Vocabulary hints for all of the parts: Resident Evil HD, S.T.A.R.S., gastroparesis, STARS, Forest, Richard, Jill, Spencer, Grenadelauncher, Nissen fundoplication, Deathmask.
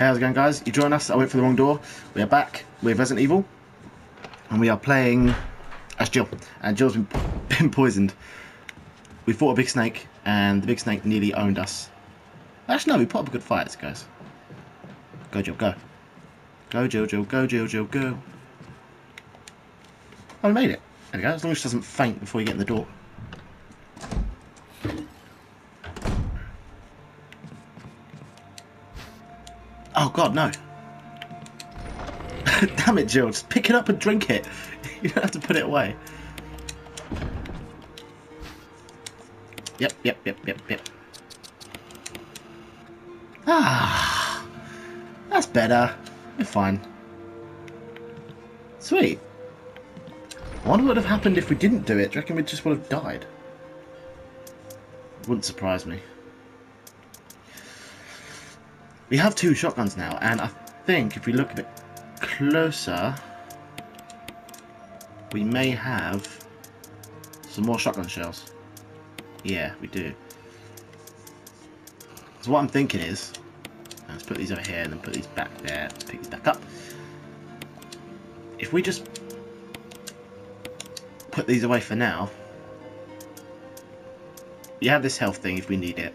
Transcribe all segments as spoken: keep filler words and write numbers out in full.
How's it going, guys? You join us. I went for the wrong door. We are back with Resident Evil, and we are playing as Jill. And Jill's been, been poisoned. We fought a big snake, and the big snake nearly owned us. Actually, no, we put up a good fight, guys. Go, Jill, go. Go, Jill, Jill, go, Jill, Jill, go. Oh, we made it. There we go. As long as she doesn't faint before you get in the door. Oh god, no. Damn it, Jill. Just pick it up and drink it. You don't have to put it away. Yep, yep, yep, yep, yep. Ah. That's better. We're fine. Sweet. I wonder what would have happened if we didn't do it. Do you reckon we just would have died? Wouldn't surprise me. We have two shotguns now, and I think if we look a bit closer, we may have some more shotgun shells. Yeah, we do. So what I'm thinking is, let's put these over here and then put these back there. Let's pick these back up. If we just put these away for now, we have this health thing if we need it.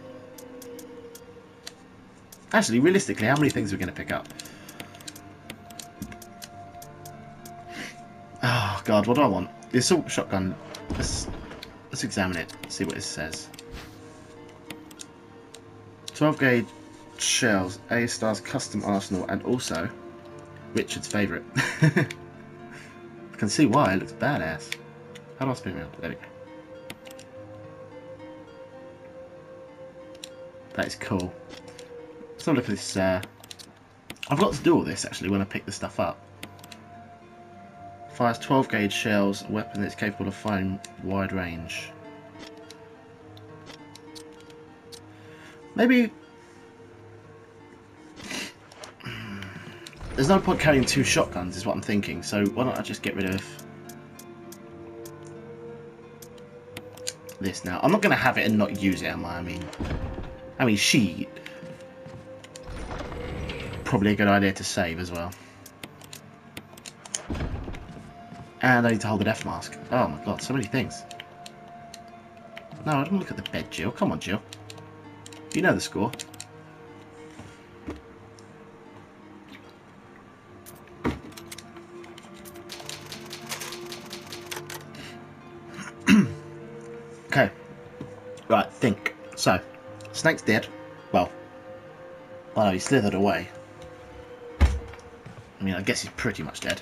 Actually, realistically, how many things are we going to pick up? Oh, God, what do I want? The assault shotgun. Let's, let's examine it, see what it says. twelve gauge shells, A S T A R S custom arsenal, and also Richard's favourite. I can see why, it looks badass. How do I spin around? There we go. That is cool. Let's have a look at this. Uh, I've got to do all this actually when I pick this stuff up. Fires twelve gauge shells, a weapon that's capable of firing wide range. Maybe. There's no point carrying two shotguns, is what I'm thinking, so why don't I just get rid of this now? I'm not going to have it and not use it, am I? I mean, I mean, she. Probably a good idea to save as well. And I need to hold the death mask. Oh my god, so many things. No, I don't look at the bed, Jill. Come on, Jill. You know the score. Okay. Right, think. So, snake's dead. Well, well, he slithered away. I mean, I guess he's pretty much dead.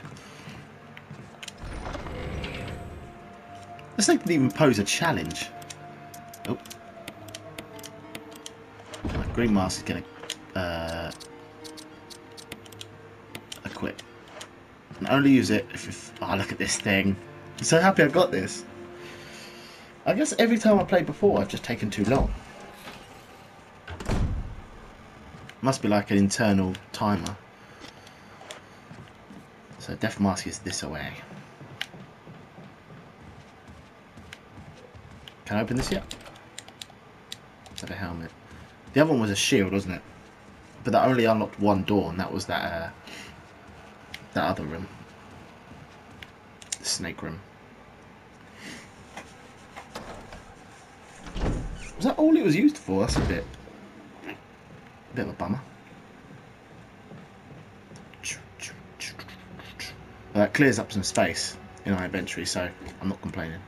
This thing didn't even pose a challenge. Oh. My green mask is going to uh, equip. And only use it if, if... Oh, look at this thing. I'm so happy I got this. I guess every time I played before, I've just taken too long. Must be like an internal timer. So death mask is this away. Can I open this yet? Is that a helmet? The other one was a shield, wasn't it? But that only unlocked one door, and that was that uh, that other room, the snake room. Was that all it was used for? That's a bit, a bit of a bummer. Well, that clears up some space in our inventory, so I'm not complaining.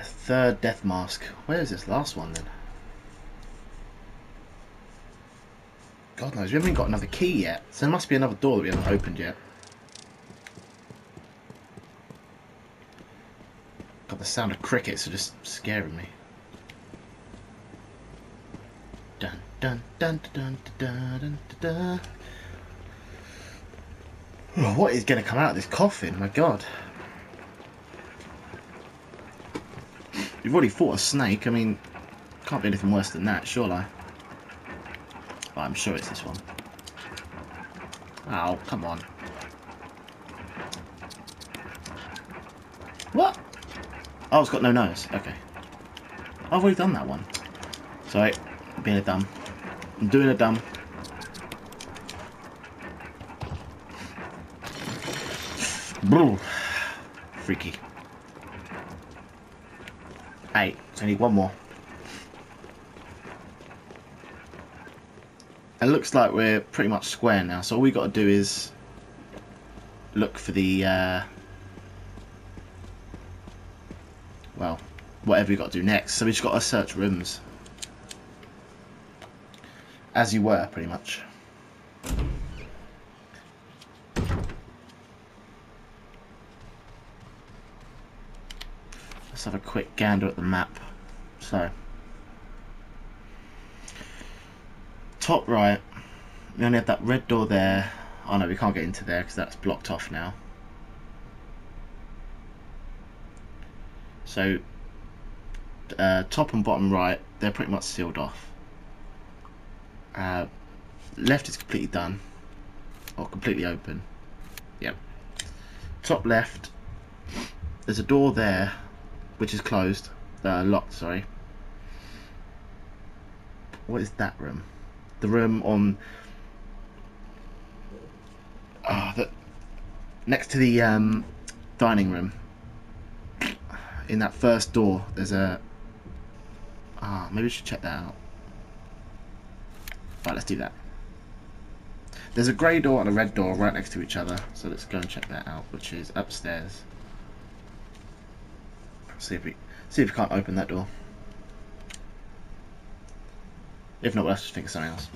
Third death mask. Where is this last one then? God knows, we haven't even got another key yet, so there must be another door that we haven't opened yet. Got the sound of crickets are just scaring me. Dun dun dun dun dun dun dun dun. What is going to come out of this coffin? My God! You've already fought a snake. I mean, can't be anything worse than that, surely. But I'm sure it's this one. Oh, come on! What? Oh, it's got no nose. Okay. I've already done that one. Sorry. I'm being a dumb. I'm doing a dumb. Freaky. Hey, so I need one more. It looks like we're pretty much square now, so all we got to do is look for the, uh, well, whatever we got to do next. So we just got to search rooms. As you were, pretty much. Let's have a quick gander at the map. So, top right, we only have that red door there. Oh no, we can't get into there because that's blocked off now. So, uh, top and bottom right, they're pretty much sealed off. Uh, left is completely done, or completely open. Yep. Top left, there's a door there, which is closed, uh, locked, sorry. What is that room? The room on, oh, the, next to the um, dining room. In that first door, there's a, ah, oh, maybe we should check that out. Right, let's do that. There's a grey door and a red door right next to each other, so let's go and check that out, which is upstairs. See if we see if we can't open that door. If not, we'll have to think of something else.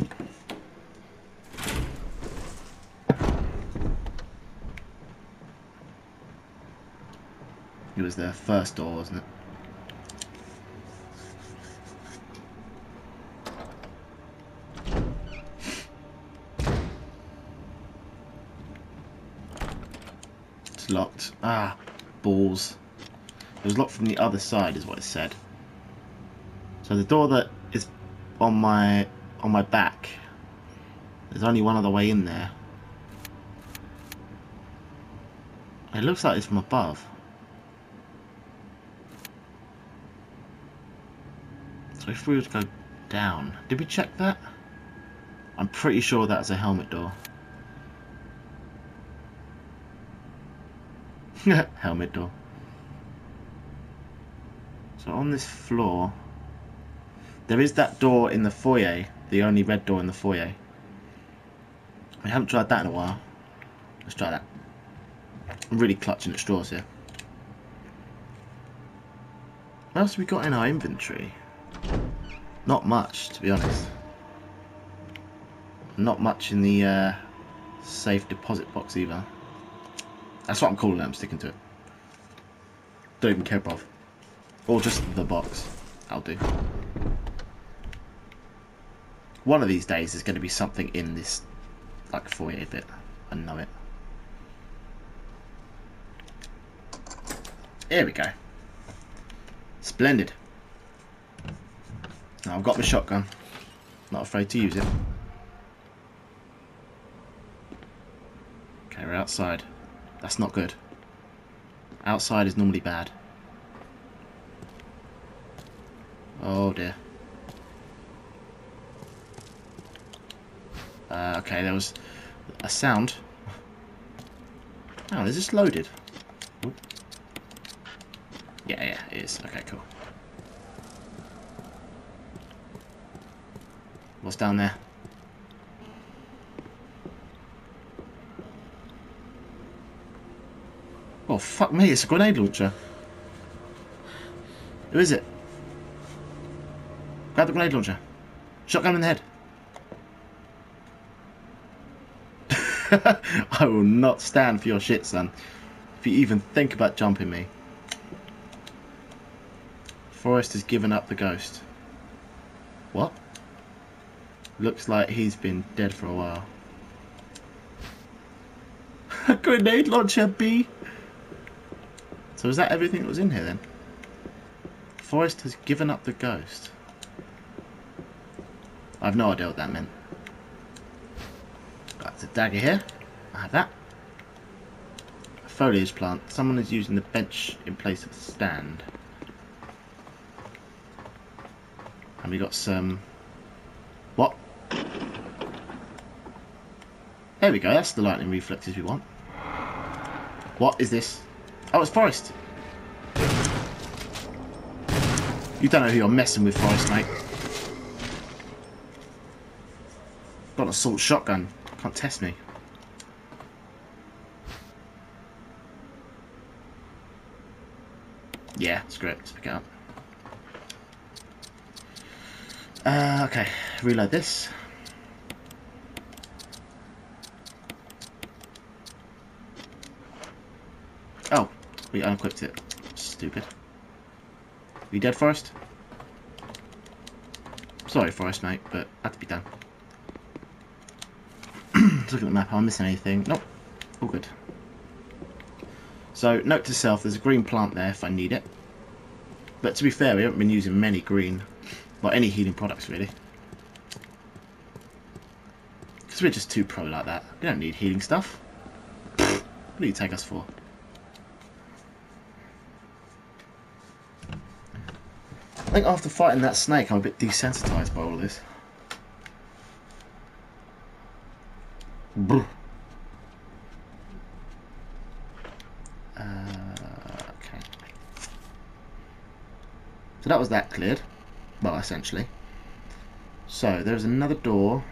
It was the first door, wasn't it? Locked. Ah, balls. It was locked from the other side is what it said. So the door that is on my on my back, there's only one other way in there. It looks like it's from above. So if we were to go down, did we check that? I'm pretty sure that's a helmet door. Helmet door. So on this floor, there is that door in the foyer, the only red door in the foyer. I haven't tried that in a while. Let's try that. I'm really clutching at straws here. What else have we got in our inventory? Not much, to be honest. Not much in the uh, safe deposit box either. That's what I'm calling it, I'm sticking to it. Don't even care, bruv. Or just the box. I'll do. One of these days there's going to be something in this, like, foyer bit. I know it. Here we go. Splendid. Now I've got my shotgun. Not afraid to use it. Okay, we're outside. That's not good. Outside is normally bad. Oh dear. Uh, okay, there was a sound. Oh, is this loaded? Ooh. Yeah, yeah, it is. Okay, cool. What's down there? Oh fuck me, it's a grenade launcher. Who is it? Grab the grenade launcher. Shotgun in the head. I will not stand for your shit, son. If you even think about jumping me. Forest has given up the ghost. What? Looks like he's been dead for a while. A grenade launcher, B! So is that everything that was in here then? Forest has given up the ghost. I have no idea what that meant. That's a dagger here. I have that. A foliage plant. Someone is using the bench in place of the stand. And we got some... What? There we go, that's the lightning reflectors we want. What is this? Oh, it's Forest! You don't know who you're messing with, Forest, mate. Got an assault shotgun. Can't test me. Yeah, screw it. Let's pick it up. Uh, okay, reload this. Oh, we unequipped it. Stupid. You dead, Forest? Sorry, Forest, mate, but had to be done. Let's look at the map. Am I missing anything? Nope. All good. So, note to self, there's a green plant there if I need it. But to be fair, we haven't been using many green, well, any healing products, really. Because we're just too pro like that. We don't need healing stuff. What do you take us for? I think after fighting that snake, I'm a bit desensitized by all of this. Brr. So that was that cleared, well, essentially. So there's another door.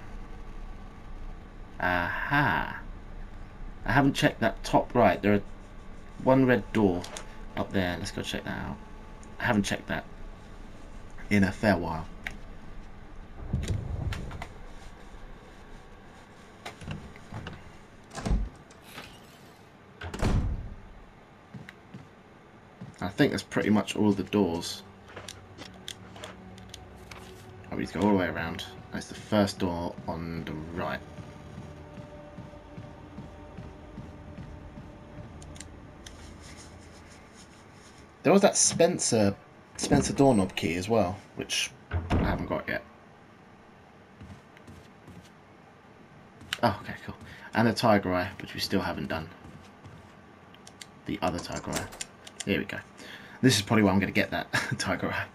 Aha! I haven't checked that top right. There are one red door up there. Let's go check that out. I haven't checked that in a fair while. I think that's pretty much all of the doors. We need to go all the way around. That's the first door on the right. There was that Spencer Spencer doorknob key as well, which I haven't got yet. Oh, okay, cool. And the tiger eye, which we still haven't done. The other tiger eye. Here we go. This is probably where I'm going to get that tiger eye.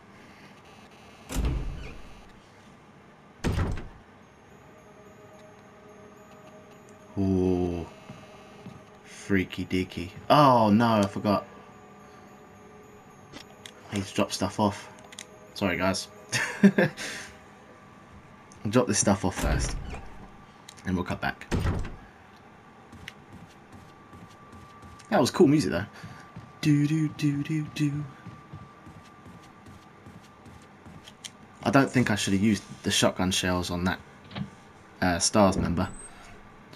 Ooh, freaky deaky. Oh no, I forgot. I need to drop stuff off. Sorry guys. I'll drop this stuff off first, and we'll cut back. That was cool music though. Do do do do do. I don't think I should have used the shotgun shells on that uh, S T A R S member.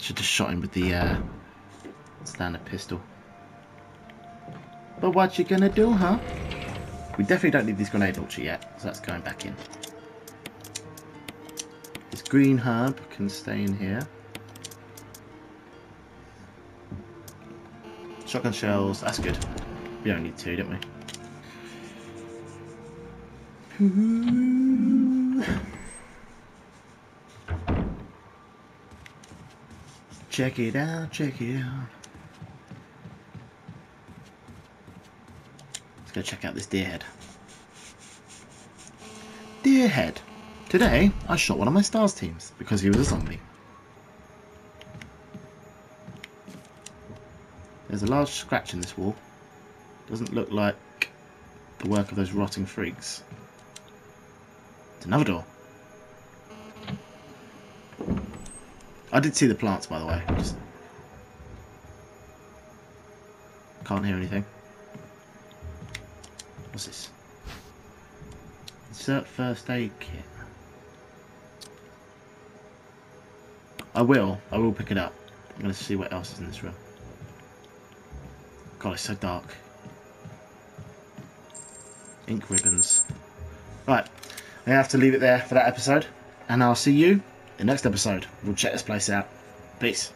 Should have shot him with the uh, standard pistol. But what you gonna do, huh? We definitely don't need this grenade launcher yet, so that's going back in. This green herb can stay in here. Shotgun shells, that's good. We don't need two, don't we? Check it out, check it out. Let's go check out this deer head. Deer head. Today, I shot one of my S T A R S teams because he was a zombie. There's a large scratch in this wall. Doesn't look like the work of those rotting freaks. It's another door. I did see the plants, by the way. Just can't hear anything. What's this? Insert first aid kit. I will. I will pick it up. I'm going to see what else is in this room. God, it's so dark. Ink ribbons. Right. I'm going to have to leave it there for that episode. And I'll see you in the next episode. We'll check this place out. Peace.